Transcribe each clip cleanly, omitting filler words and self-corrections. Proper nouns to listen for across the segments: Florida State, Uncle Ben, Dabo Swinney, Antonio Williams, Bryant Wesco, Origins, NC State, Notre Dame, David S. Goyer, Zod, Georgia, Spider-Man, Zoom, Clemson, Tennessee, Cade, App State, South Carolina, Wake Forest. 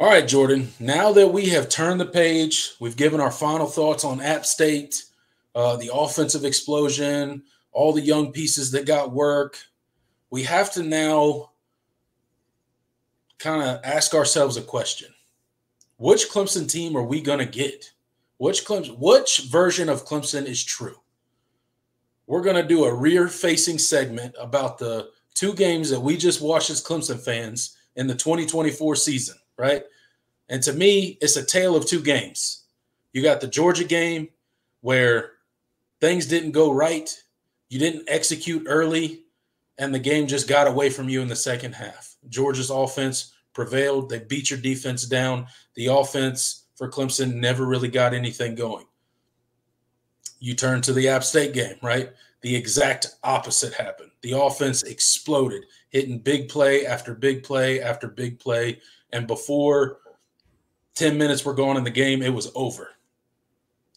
All right, Jordan, now that we have turned the page, we've given our final thoughts on App State, the offensive explosion, all the young pieces that got work, we have to now kind of ask ourselves a question. Which Clemson team are we going to get? Which version of Clemson is true? We're going to do a rear-facing segment about the two games that we just watched as Clemson fans in the 2024 season, right? And to me, it's a tale of two games. You got the Georgia game where things didn't go right. You didn't execute early, and the game just got away from you in the second half. Georgia's offense prevailed. They beat your defense down. The offense for Clemson never really got anything going. You turn to the App State game, right? The exact opposite happened. The offense exploded, hitting big play after big play after big play. And before 10 minutes were gone in the game, it was over.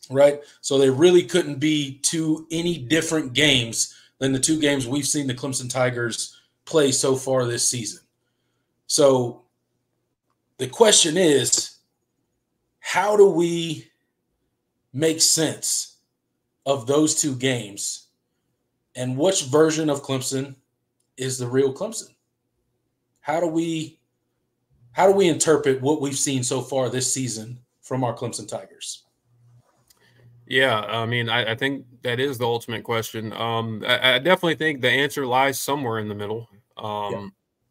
Right? So they really couldn't be two any different games than the two games we've seen the Clemson Tigers play so far this season. So the question is, how do we make sense of those two games? And which version of Clemson is the real Clemson? How do we interpret what we've seen so far this season from our Clemson Tigers? Yeah, I mean, I think that is the ultimate question. I definitely think the answer lies somewhere in the middle.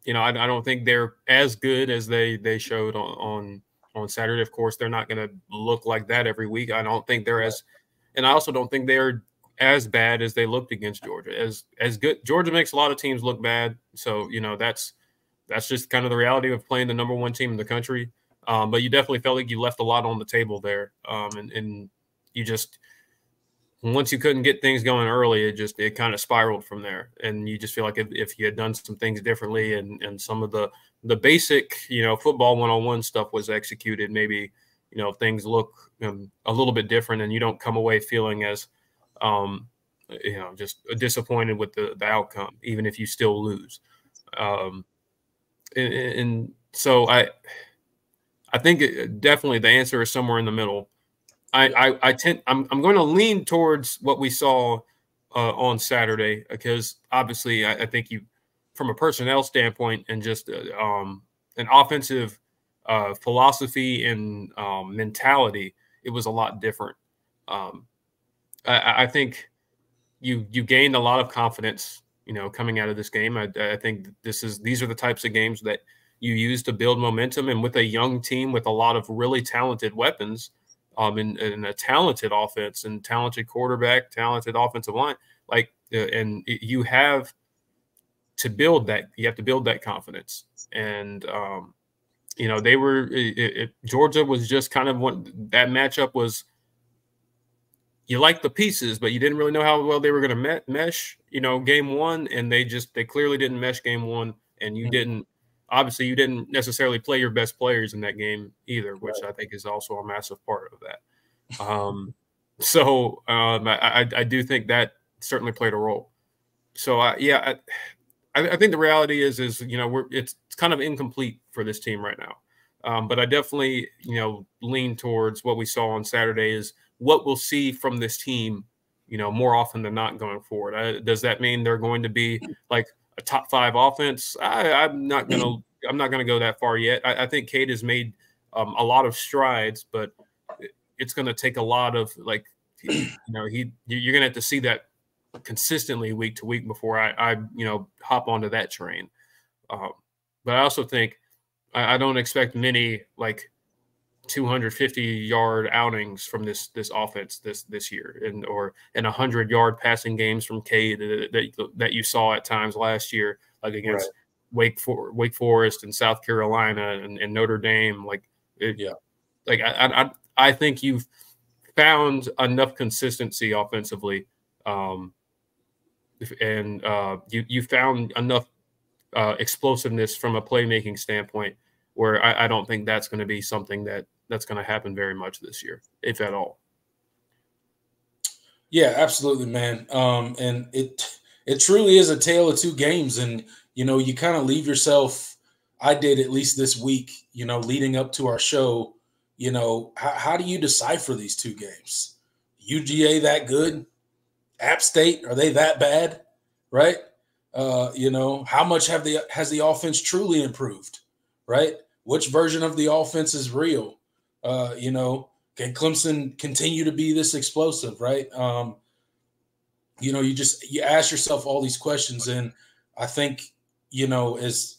You know, I don't think they're as good as they showed on Saturday. Of course, they're not going to look like that every week. I don't think they're as – and I also don't think they're as bad as they looked against Georgia. As good – Georgia makes a lot of teams look bad. So, you know, that's just kind of the reality of playing the number one team in the country. But you definitely felt like you left a lot on the table there. And you just, once you couldn't get things going early, it kind of spiraled from there. And you just feel like if you had done some things differently and some of the basic, you know, football one-on-one stuff was executed, maybe, you know, things look a little bit different and you don't come away feeling as, you know, just disappointed with the outcome, even if you still lose. And so I think definitely the answer is somewhere in the middle. I'm going to lean towards what we saw on Saturday because obviously I think you, from a personnel standpoint and just an offensive philosophy and mentality, it was a lot different. I think you gained a lot of confidence, you know, coming out of this game. I think these are the types of games that you use to build momentum, and with a young team with a lot of really talented weapons. And a talented offense and talented quarterback, talented offensive line, and you have to build that. You have to build that confidence. And, you know, they were Georgia was just kind of that matchup was. You like the pieces, but you didn't really know how well they were going to mesh, you know, game one. And they clearly didn't mesh game one. And you didn't. Obviously, you didn't necessarily play your best players in that game either, which right. I think is also a massive part of that. I do think that certainly played a role. So, I think the reality is you know, it's kind of incomplete for this team right now. But I definitely, you know, lean towards what we saw on Saturday is what we'll see from this team, you know, more often than not going forward. Does that mean they're going to be like – a top five offense? I'm not gonna go that far yet. I think Cade has made a lot of strides, but it's gonna take a lot of you're gonna have to see that consistently week to week before I you know hop onto that train. But I also think I don't expect many like 250-yard outings from this offense this year, and 100-yard passing games from Cade that you saw at times last year, like against Wake Forest and South Carolina and Notre Dame. I think you've found enough consistency offensively, and you found enough explosiveness from a playmaking standpoint. Where I don't think that's going to be something that's going to happen very much this year, if at all. Yeah, absolutely, man. And it truly is a tale of two games. And, you know, you kind of leave yourself – I did at least this week, you know, leading up to our show, you know, how do you decipher these two games? UGA that good? App State, are they that bad? Right? You know, how much has the offense truly improved? Right? Which version of the offense is real? You know, can Clemson continue to be this explosive? Right? You know, you ask yourself all these questions, and I think, you know, as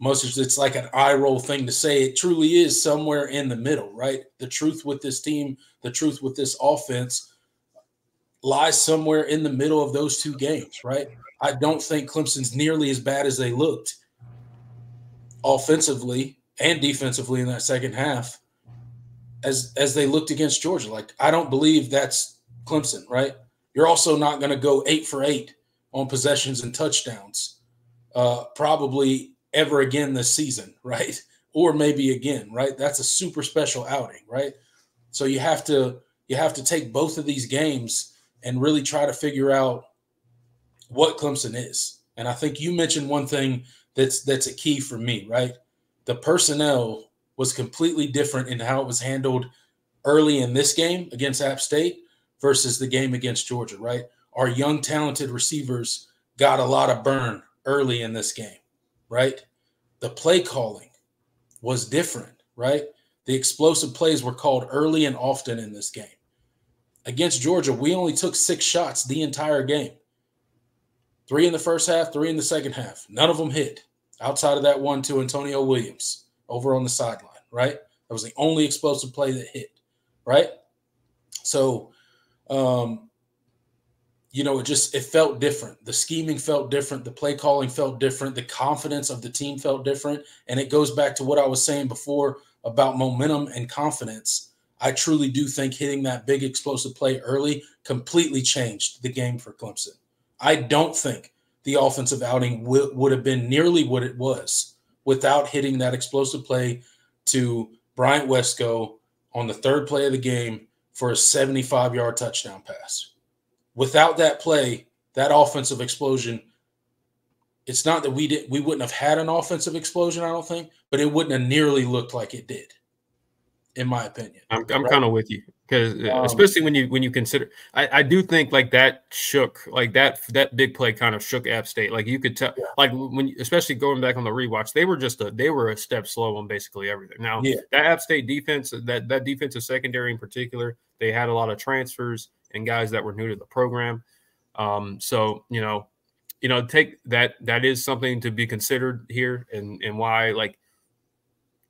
most of it's like an eye roll thing to say, it truly is somewhere in the middle, right? The truth with this team, the truth with this offense lies somewhere in the middle of those two games, right? I don't think Clemson's nearly as bad as they looked offensively and defensively in that second half as they looked against Georgia. Like, I don't believe that's Clemson, right? You're also not going to go 8 for 8 on possessions and touchdowns probably ever again this season, right? Or maybe again, right? That's a super special outing, right? So you have to take both of these games and really try to figure out what Clemson is. And I think you mentioned one thing that's a key for me, right? The personnel was completely different in how it was handled early in this game against App State versus the game against Georgia, right? Our young, talented receivers got a lot of burn early in this game, right? The play calling was different, right? The explosive plays were called early and often in this game. Against Georgia, we only took 6 shots the entire game. 3 in the first half, 3 in the second half. None of them hit outside of that one to Antonio Williams over on the sideline, right? That was the only explosive play that hit, right? So, you know, it felt different. The scheming felt different. The play calling felt different. The confidence of the team felt different. And it goes back to what I was saying before about momentum and confidence. I truly do think hitting that big explosive play early completely changed the game for Clemson. I don't think the offensive outing would have been nearly what it was without hitting that explosive play to Bryant Wesco on the 3rd play of the game for a 75-yard touchdown pass. Without that play, that offensive explosion, it's not that we wouldn't have had an offensive explosion, I don't think, but it wouldn't have nearly looked like it did, in my opinion. I'm kind of with you, because especially when you consider, I do think like that shook, like that big play kind of shook App State. Like you could tell, yeah. Like when especially going back on the rewatch, they were a step slow on basically everything. Now yeah. That App State defense, that defensive secondary in particular, they had a lot of transfers and guys that were new to the program. So you know, take that is something to be considered here, and why, like,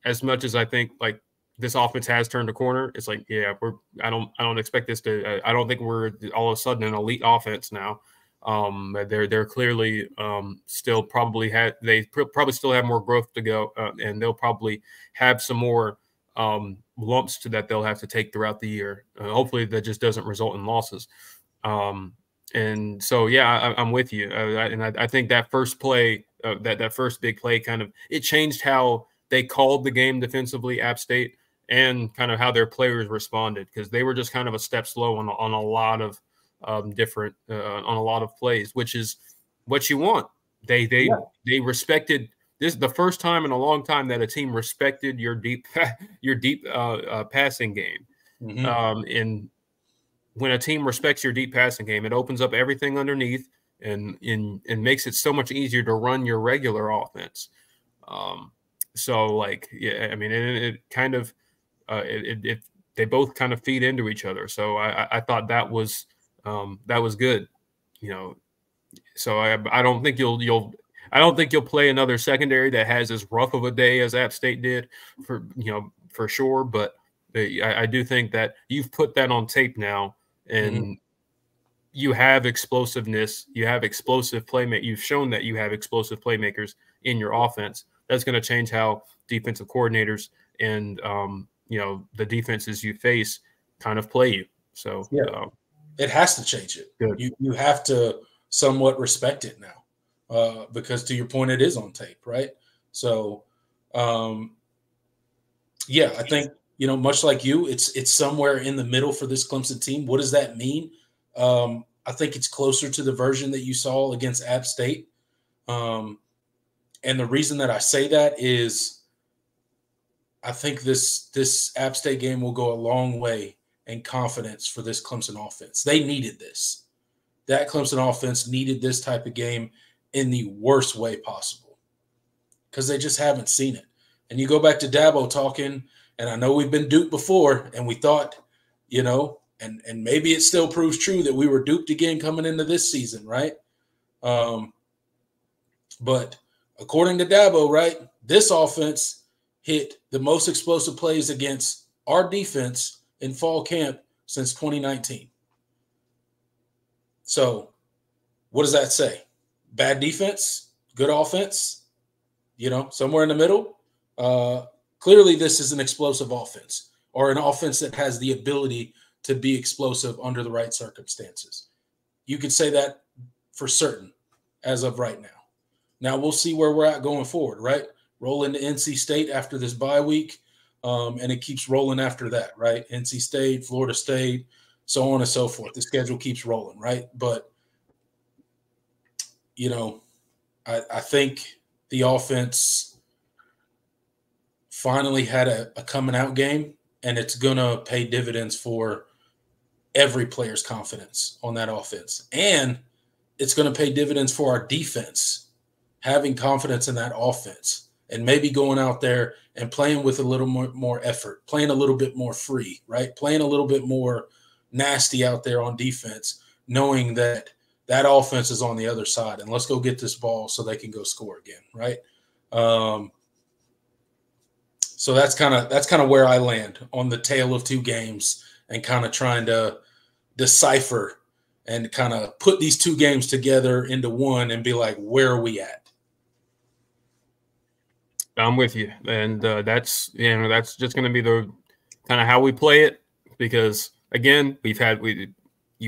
as much as I think like this offense has turned a corner, it's like, yeah, I don't expect this to, I don't think we're all of a sudden an elite offense now. They're clearly still probably still have more growth to go, and they'll probably have some more lumps that they'll have to take throughout the year. Hopefully that just doesn't result in losses. And so, yeah, I'm with you. I think that first play, that first big play kind of, it changed how they called the game defensively, App State, and kind of how their players responded, because they were just kind of a step slow on a lot of different on a lot of plays, which is what you want. They respected this. Is the first time in a long time that a team respected your deep passing game. Mm-hmm. And when a team respects your deep passing game, it opens up everything underneath and makes it so much easier to run your regular offense. So, like, yeah, I mean, it kind of they both kind of feed into each other. So I thought that was good, you know. So I don't think you'll play another secondary that has as rough of a day as App State did, for you know, for sure. But I do think that you've put that on tape now, and mm-hmm. you have explosiveness, you have explosive playmakers. You've shown that you have explosive playmakers in your offense. That's going to change how defensive coordinators and, you know, the defenses you face kind of play you. So yeah. It has to change it. Good. You have to somewhat respect it now, because to your point, it is on tape, right? So, yeah, I think, you know, much like you, it's somewhere in the middle for this Clemson team. What does that mean? I think it's closer to the version that you saw against App State. And the reason that I say that is I think this App State game will go a long way in confidence for this Clemson offense. They needed this. That Clemson offense needed this type of game in the worst way possible because they just haven't seen it. And you go back to Dabo talking, and I know we've been duped before, and we thought, you know, and maybe it still proves true that we were duped again coming into this season, right? But according to Dabo, right, this offense hit the most explosive plays against our defense in fall camp since 2019. So what does that say? Bad defense, good offense, you know, somewhere in the middle. Clearly this is an explosive offense, or an offense that has the ability to be explosive under the right circumstances. You could say that for certain as of right now. Now we'll see where we're at going forward, right? Roll into NC State after this bye week, and it keeps rolling after that, right? NC State, Florida State, so on and so forth. The schedule keeps rolling, right? But, you know, I think the offense finally had a coming-out game, and it's going to pay dividends for every player's confidence on that offense. And it's going to pay dividends for our defense, having confidence in that offense and maybe going out there and playing with a little more effort, playing a little bit more free, right? Playing a little bit more nasty out there on defense, knowing that that offense is on the other side and let's go get this ball so they can go score again, right? So that's kind of where I land on the tale of two games and kind of trying to decipher and kind of put these two games together into one and be like, where are we at? I'm with you, and that's just going to be the kind of how we play it, because again, you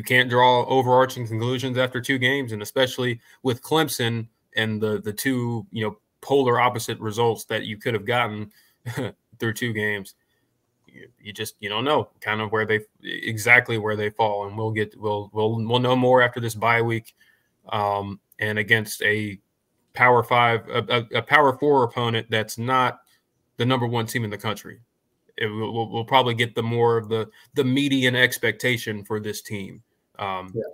can't draw overarching conclusions after two games, and especially with Clemson and the two, you know, polar opposite results that you could have gotten through two games. You don't know kind of exactly where they fall, and we'll know more after this bye week, and against a Power 4 opponent that's not the #1 team in the country. We'll probably get the more of the median expectation for this team,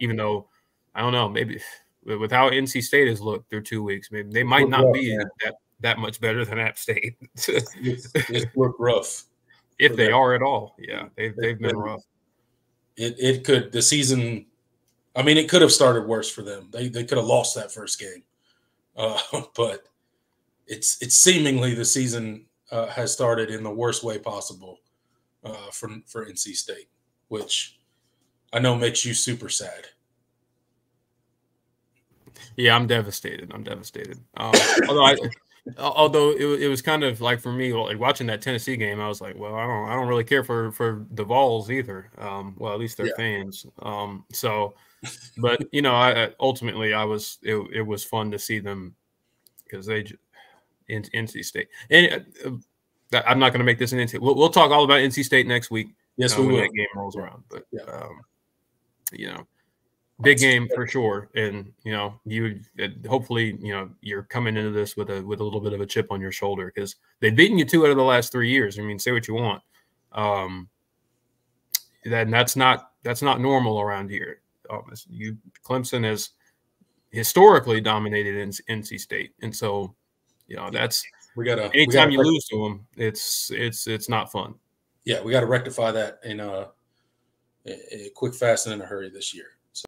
even though I don't know, maybe with how NC State has looked through 2 weeks, maybe they might not be that much better than App State. It's looked rough. If they are at all, yeah, they've been rough. It could have started worse for them. They could have lost that first game. But it's seemingly the season has started in the worst way possible for NC State, which I know makes you super sad. Yeah, I'm devastated. Although it was kind of like, for me, like watching that Tennessee game, I was like, well, I don't really care for the Vols either. Well, at least they're fans. But you know, it was fun to see them, because NC State. And I'm not going to make this an NC. We'll talk all about NC State next week. Yes, we will. When that game rolls around. But you know, big game for sure. And you know, hopefully, you know, you're coming into this with a little bit of a chip on your shoulder, because they've beaten you 2 out of the last 3 years. I mean, say what you want. That's not normal around here. Clemson has historically dominated NC State, and so, you know, that's anytime you lose to them, it's not fun. Yeah, we got to rectify that in a quick, fast, and in a hurry this year.